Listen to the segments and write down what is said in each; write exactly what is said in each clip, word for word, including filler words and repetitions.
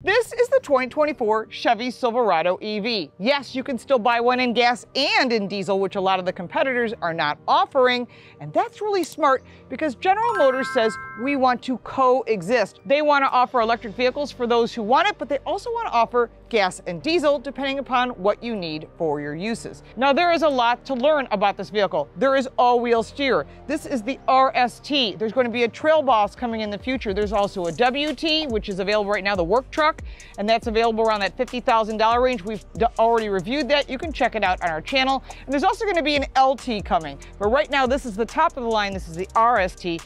This is the twenty twenty-four Chevy Silverado E V. Yes, you can still buy one in gas and in diesel, which a lot of the competitors are not offering. And that's really smart because General Motors says we want to coexist. They want to offer electric vehicles for those who want it, but they also want to offer gas and diesel depending upon what you need for your uses. Now, there is a lot to learn about this vehicle. There is all-wheel steer. This is the R S T. There's going to be a Trail Boss coming in the future. There's also a W T, which is available right now, the work truck. And that's available around that fifty thousand dollar range. We've already reviewed that. You can check it out on our channel. And there's also going to be an L T coming. But right now, this is the top of the line. This is the R S T.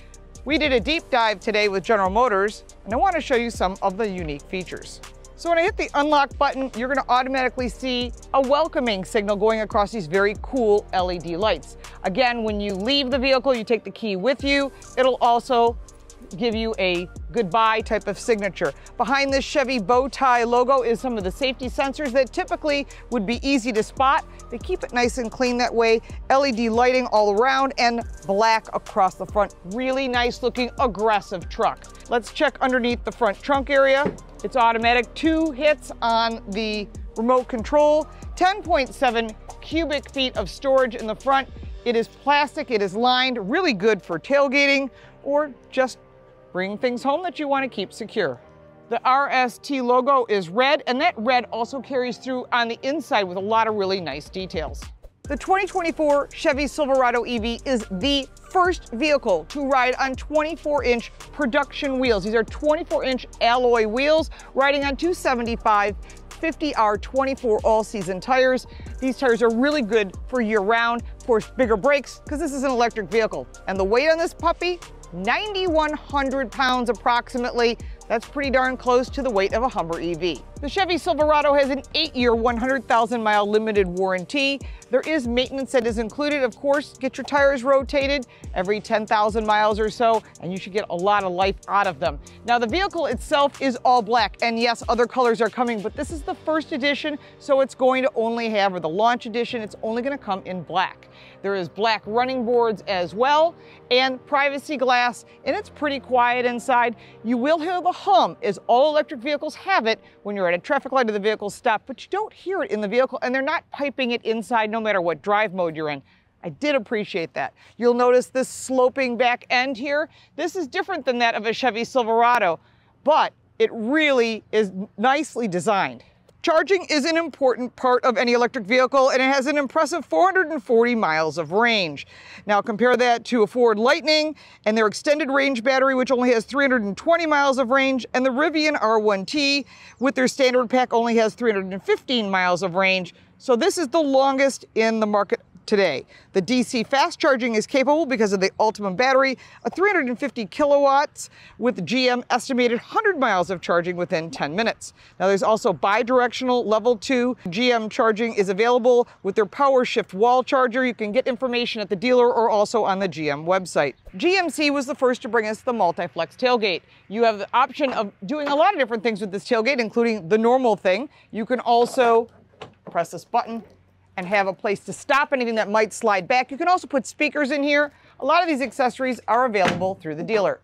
We did a deep dive today with General Motors, and I want to show you some of the unique features. So when I hit the unlock button, you're going to automatically see a welcoming signal going across these very cool L E D lights. Again, when you leave the vehicle, you take the key with you. It'll also give you a goodbye type of signature. Behind this Chevy bow tie logo is some of the safety sensors that typically would be easy to spot. They keep it nice and clean that way. L E D lighting all around and black across the front. Really nice looking aggressive truck. Let's check underneath the front trunk area. It's automatic, two hits on the remote control, ten point seven cubic feet of storage in the front. It is plastic, it is lined, really good for tailgating or just bring things home that you want to keep secure. The R S T logo is red, and that red also carries through on the inside with a lot of really nice details. The twenty twenty-four Chevy Silverado E V is the first vehicle to ride on twenty-four inch production wheels. These are twenty-four inch alloy wheels riding on two seventy-five fifty R twenty-four all-season tires. These tires are really good for year-round, for bigger brakes, because this is an electric vehicle. And the weight on this puppy, nine thousand one hundred pounds approximately. That's pretty darn close to the weight of a Hummer E V. The Chevy Silverado has an eight-year, one hundred thousand mile limited warranty. There is maintenance that is included, of course. Get your tires rotated every ten thousand miles or so, and you should get a lot of life out of them. Now, the vehicle itself is all black, and yes, other colors are coming, but this is the first edition, so it's going to only have, or the launch edition, it's only going to come in black. There is black running boards as well, and privacy glass, and it's pretty quiet inside. You will hear the hum, as all electric vehicles have it. When you're at a traffic light or the vehicle stops, but you don't hear it in the vehicle, and they're not piping it inside no matter what drive mode you're in. I did appreciate that. You'll notice this sloping back end here. This is different than that of a Chevy Silverado, but it really is nicely designed. Charging is an important part of any electric vehicle, and it has an impressive four hundred forty miles of range. Now compare that to a Ford Lightning and their extended range battery, which only has three hundred twenty miles of range, and the Rivian R one T with their standard pack only has three hundred fifteen miles of range. So this is the longest in the market today. The D C fast charging is capable because of the Ultium battery, a three hundred fifty kilowatts with G M estimated one hundred miles of charging within ten minutes. Now there's also bi-directional level two G M charging is available with their PowerShift wall charger. You can get information at the dealer or also on the G M website. G M C was the first to bring us the Multi-Flex tailgate. You have the option of doing a lot of different things with this tailgate, including the normal thing. You can also press this button and have a place to stop anything that might slide back. You can also put speakers in here. A lot of these accessories are available through the dealer.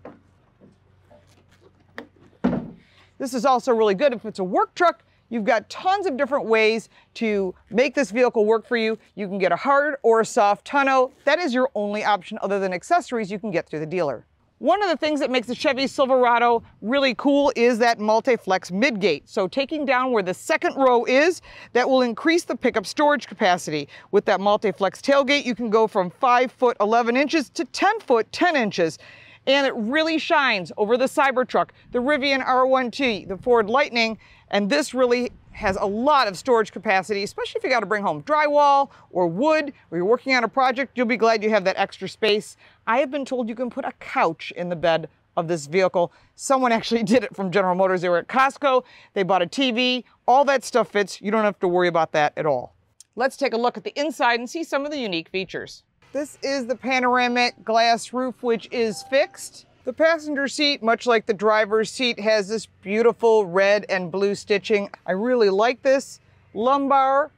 This is also really good if it's a work truck. You've got tons of different ways to make this vehicle work for you. You can get a hard or a soft tonneau. That is your only option other than accessories you can get through the dealer. One of the things that makes the Chevy Silverado really cool is that Multi-Flex Midgate. So taking down where the second row is, that will increase the pickup storage capacity. With that Multi-Flex tailgate, you can go from five foot eleven inches to ten foot ten inches. And it really shines over the Cybertruck, the Rivian R one T, the Ford Lightning, and this really has a lot of storage capacity, especially if you got to bring home drywall or wood, or you're working on a project, you'll be glad you have that extra space. I have been told you can put a couch in the bed of this vehicle. Someone actually did it from General Motors. They were at Costco, they bought a T V, all that stuff fits. You don't have to worry about that at all. Let's take a look at the inside and see some of the unique features. This is the panoramic glass roof, which is fixed. The passenger seat, much like the driver's seat, has this beautiful red and blue stitching. I really like this. Lumbar,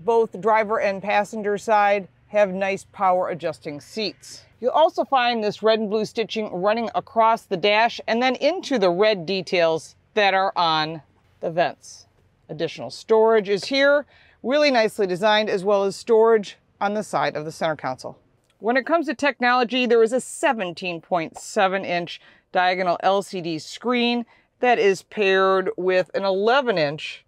both driver and passenger side, have nice power adjusting seats. You'll also find this red and blue stitching running across the dash and then into the red details that are on the vents. Additional storage is here, really nicely designed, as well as storage on the side of the center console. When it comes to technology, there is a seventeen point seven inch diagonal L C D screen that is paired with an eleven inch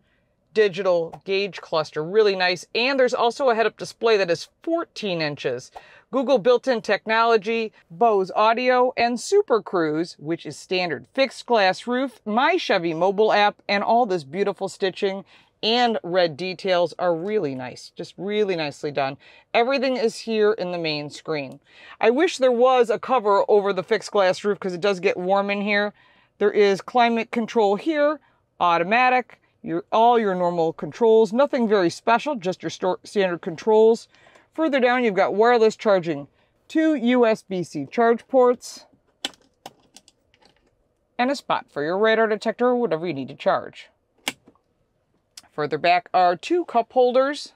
digital gauge cluster, really nice. And there's also a head-up display that is fourteen inches. Google built-in technology, Bose audio, and Super Cruise, which is standard. Fixed glass roof, My Chevy mobile app, and all this beautiful stitching and red details are really nice, just really nicely done. Everything is here in the main screen. I wish there was a cover over the fixed glass roof because it does get warm in here. There is climate control here, automatic, your, all your normal controls, nothing very special, just your store, standard controls. Further down, you've got wireless charging, two U S B C charge ports, and a spot for your radar detector or whatever you need to charge. Further back are two cup holders.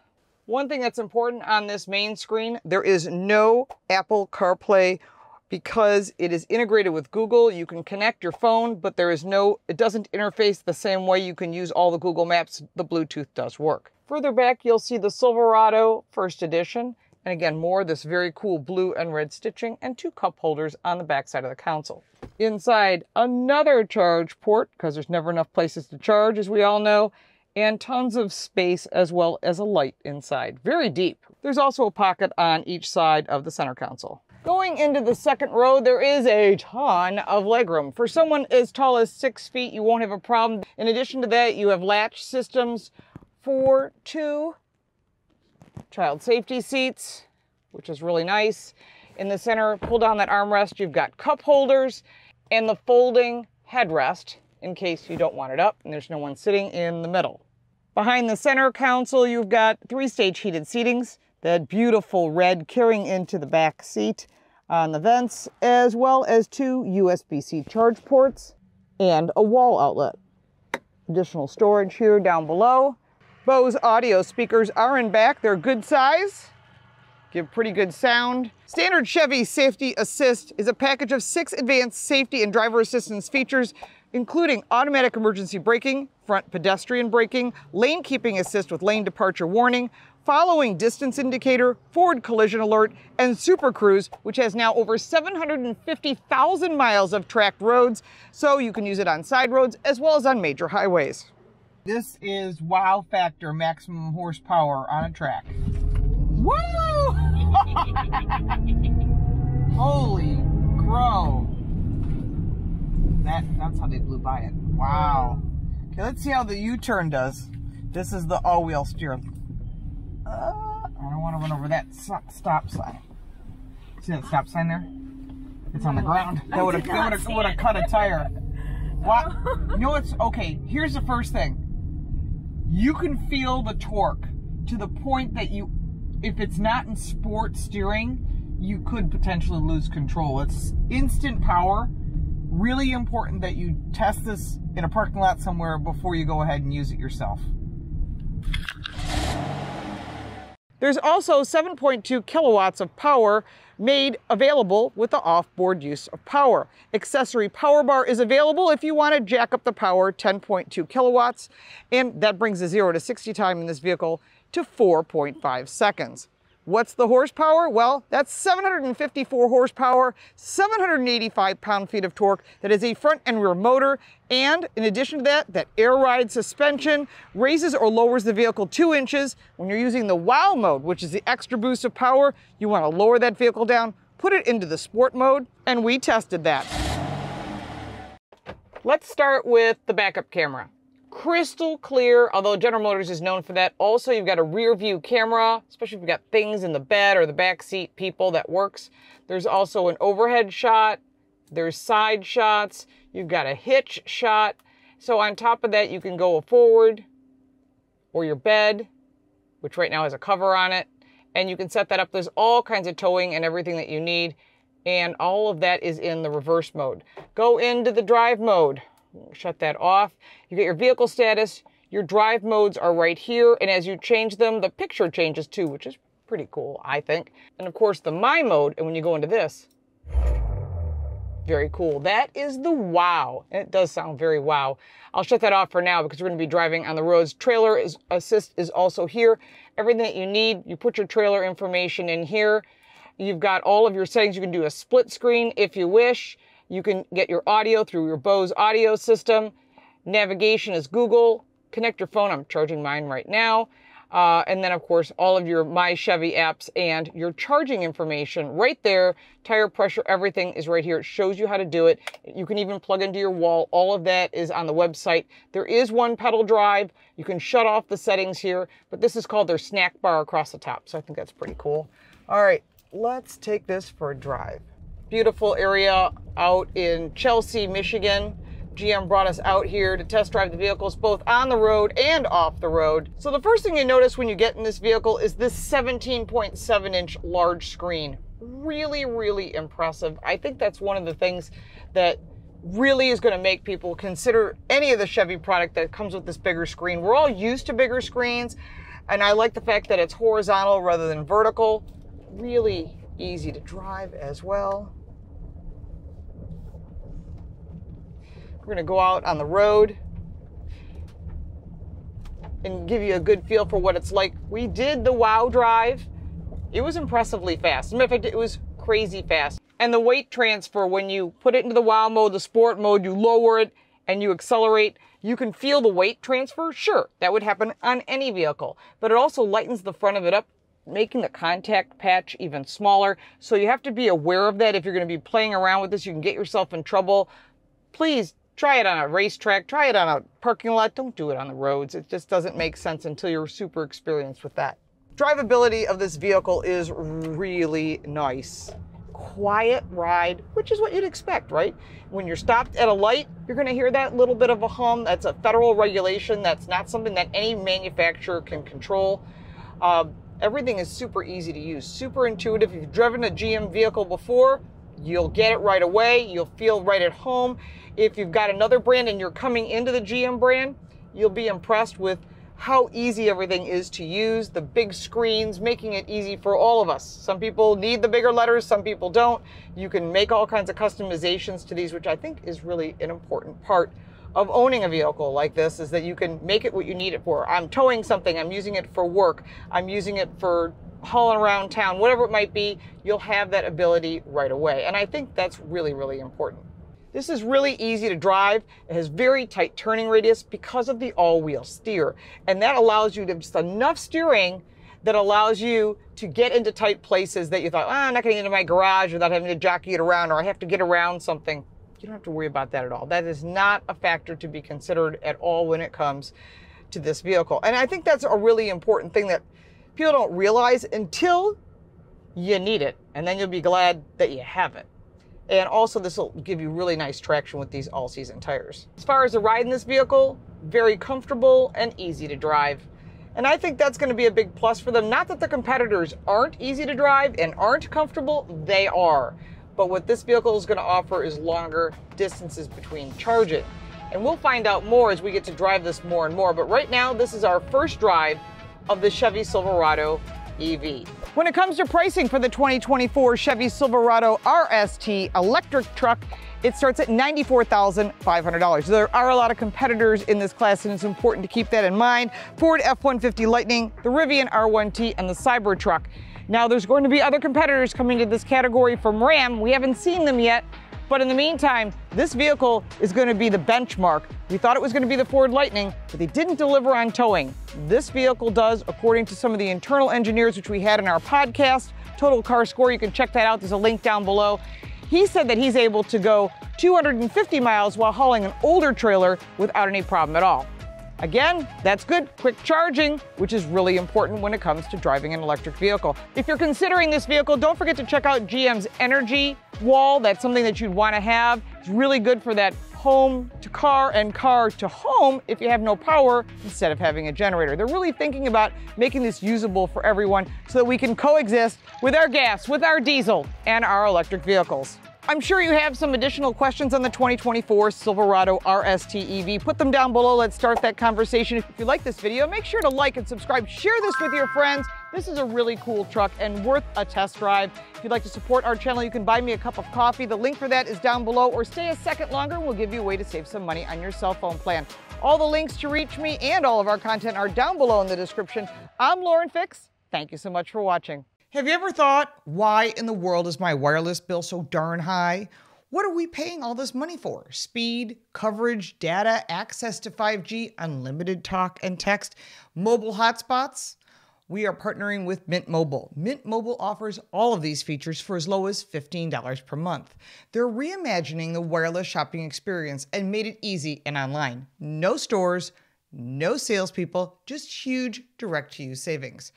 One thing that's important on this main screen, there is no Apple CarPlay because it is integrated with Google. You can connect your phone, but there is no, it doesn't interface the same way you can use all the Google Maps. The Bluetooth does work. Further back, you'll see the Silverado First Edition. And again, more of this very cool blue and red stitching and two cup holders on the back side of the console. Inside, another charge port, because there's never enough places to charge, as we all know, and tons of space as well as a light inside. Very deep. There's also a pocket on each side of the center console. Going into the second row, there is a ton of legroom. For someone as tall as six feet, you won't have a problem. In addition to that, you have latch systems for two child safety seats, which is really nice. In the center, pull down that armrest, you've got cup holders and the folding headrest in case you don't want it up and there's no one sitting in the middle. Behind the center console, you've got three-stage heated seatings, that beautiful red carrying into the back seat on the vents, as well as two U S B C charge ports and a wall outlet. Additional storage here down below. Bose audio speakers are in back. They're good size, give pretty good sound. Standard Chevy Safety Assist is a package of six advanced safety and driver assistance features, including automatic emergency braking, front pedestrian braking, lane keeping assist with lane departure warning, following distance indicator, forward collision alert, and Super Cruise, which has now over seven hundred fifty thousand miles of tracked roads, so you can use it on side roads as well as on major highways. This is wow factor maximum horsepower on a track. Woo! Holy crow. That, that's how they blew by it. Wow. Okay, let's see how the U-turn does. This is the all-wheel steer. Uh, I don't want to run over that stop sign. See that stop sign there? It's on the ground. That would have would have cut a tire. Wow. You know what's okay? Here's the first thing. You can feel the torque to the point that you, if it's not in sport steering, you could potentially lose control. It's instant power. Really important that you test this in a parking lot somewhere before you go ahead and use it yourself. There's also seven point two kilowatts of power made available with the off-board use of power. Accessory power bar is available if you want to jack up the power ten point two kilowatts, and that brings the zero to sixty time in this vehicle to four point five seconds. What's the horsepower? Well, that's seven hundred fifty-four horsepower, seven hundred eighty-five pound-feet of torque. That is a front and rear motor. And in addition to that, that air ride suspension raises or lowers the vehicle two inches. When you're using the wow mode, which is the extra boost of power, you want to lower that vehicle down, put it into the sport mode, and we tested that. Let's start with the backup camera. Crystal clear, although General Motors is known for that. Also, you've got a rear view camera, especially if you've got things in the bed or the back seat, people, that works. There's also an overhead shot. There's side shots. You've got a hitch shot. So on top of that, you can go forward or your bed, which right now has a cover on it. And you can set that up. There's all kinds of towing and everything that you need. And all of that is in the reverse mode. Go into the drive mode. Shut that off. You get your vehicle status. Your drive modes are right here. And as you change them, the picture changes too, which is pretty cool, I think. And of course the My mode. And when you go into this, Very cool. That is the wow. And it does sound very wow. I'll shut that off for now because we're going to be driving on the roads. Trailer is, assist is also here. Everything that you need, you put your trailer information in here. You've got all of your settings. You can do a split screen if you wish. You can get your audio through your Bose audio system. Navigation is Google. Connect your phone. I'm charging mine right now. Uh, and then, of course, all of your My Chevy apps and your charging information right there. Tire pressure, everything is right here. It shows you how to do it. You can even plug into your wall. All of that is on the website. There is one pedal drive. You can shut off the settings here, but this is called their snack bar across the top. So I think that's pretty cool. All right, let's take this for a drive. Beautiful area out in Chelsea, Michigan. G M brought us out here to test drive the vehicles both on the road and off the road. So the first thing you notice when you get in this vehicle is this seventeen point seven inch large screen. Really, really impressive. I think that's one of the things that really is going to make people consider any of the Chevy product that comes with this bigger screen. We're all used to bigger screens, and I like the fact that it's horizontal rather than vertical. Really easy to drive as well. We're going to go out on the road and give you a good feel for what it's like. We did the wow drive. It was impressively fast. As a matter of fact, it was crazy fast. And the weight transfer, when you put it into the wow mode, the sport mode, you lower it and you accelerate, you can feel the weight transfer. Sure, that would happen on any vehicle, but it also lightens the front of it up, making the contact patch even smaller. So you have to be aware of that. If you're going to be playing around with this, you can get yourself in trouble. Please try it on a racetrack, try it on a parking lot. Don't do it on the roads. It just doesn't make sense until you're super experienced with that. Drivability of this vehicle is really nice. Quiet ride, which is what you'd expect, right? When you're stopped at a light, you're going to hear that little bit of a hum. That's a federal regulation. That's not something that any manufacturer can control. Uh, everything is super easy to use, super intuitive. If you've driven a G M vehicle before, you'll get it right away. You'll feel right at home. If you've got another brand and you're coming into the G M brand, you'll be impressed with how easy everything is to use. The big screens, making it easy for all of us. Some people need the bigger letters, some people don't. You can make all kinds of customizations to these, which I think is really an important part of owning a vehicle like this, is that you can make it what you need it for. I'm towing something, I'm using it for work, I'm using it for hauling around town, whatever it might be, you'll have that ability right away. And I think that's really, really important. This is really easy to drive. It has very tight turning radius because of the all-wheel steer. And that allows you to just enough steering that allows you to get into tight places that you thought, ah, I'm not getting into my garage without having to jockey it around, or I have to get around something. You don't have to worry about that at all. That is not a factor to be considered at all when it comes to this vehicle. And I think that's a really important thing that people don't realize until you need it, and then you'll be glad that you have it. And also, this will give you really nice traction with these all-season tires. As far as the ride in this vehicle, very comfortable and easy to drive. And I think that's going to be a big plus for them. Not that the competitors aren't easy to drive and aren't comfortable, they are. But what this vehicle is going to offer is longer distances between charges. And we'll find out more as we get to drive this more and more. But right now, this is our first drive of the Chevy Silverado E V. When it comes to pricing for the twenty twenty-four Chevy Silverado R S T electric truck, it starts at ninety-four thousand five hundred dollars. There are a lot of competitors in this class, and it's important to keep that in mind. Ford F one fifty Lightning, the Rivian R one T, and the Cybertruck. Now, there's going to be other competitors coming to this category from Ram. We haven't seen them yet, but in the meantime, this vehicle is going to be the benchmark. We thought it was going to be the Ford Lightning, but they didn't deliver on towing. This vehicle does, according to some of the internal engineers, which we had in our podcast, Total Car Score. You can check that out. There's a link down below. He said that he's able to go two hundred fifty miles while hauling an older trailer without any problem at all. Again, that's good quick charging, which is really important when it comes to driving an electric vehicle. If you're considering this vehicle, don't forget to check out G M's energy wall. That's something that you'd want to have. It's really good for that home to car and car to home if you have no power instead of having a generator. They're really thinking about making this usable for everyone so that we can coexist with our gas, with our diesel, and our electric vehicles. I'm sure you have some additional questions on the twenty twenty-four Silverado R S T E V. Put them down below. Let's start that conversation. If you like this video, make sure to like and subscribe. Share this with your friends. This is a really cool truck and worth a test drive. If you'd like to support our channel, you can buy me a cup of coffee. The link for that is down below, or stay a second longer and we'll give you a way to save some money on your cell phone plan. All the links to reach me and all of our content are down below in the description. I'm Lauren Fix. Thank you so much for watching. Have you ever thought, why in the world is my wireless bill so darn high? What are we paying all this money for? Speed, coverage, data, access to five G, unlimited talk and text, mobile hotspots? We are partnering with Mint Mobile. Mint Mobile offers all of these features for as low as fifteen dollars per month. They're reimagining the wireless shopping experience and made it easy and online. No stores, no salespeople, just huge direct-to-you savings.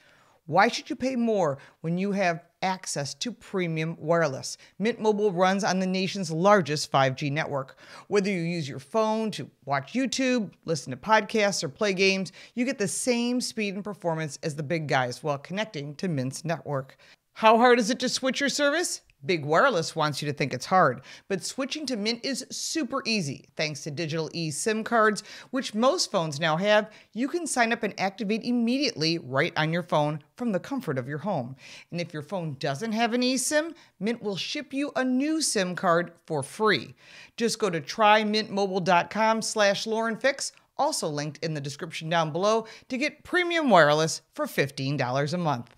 Why should you pay more when you have access to premium wireless? Mint Mobile runs on the nation's largest five G network. Whether you use your phone to watch YouTube, listen to podcasts, or play games, you get the same speed and performance as the big guys while connecting to Mint's network. How hard is it to switch your service? Big Wireless wants you to think it's hard, but switching to Mint is super easy. Thanks to digital eSIM cards, which most phones now have, you can sign up and activate immediately right on your phone from the comfort of your home. And if your phone doesn't have an eSIM, Mint will ship you a new SIM card for free. Just go to try mint mobile dot com slash Lauren Fix, also linked in the description down below, to get premium wireless for fifteen dollars a month.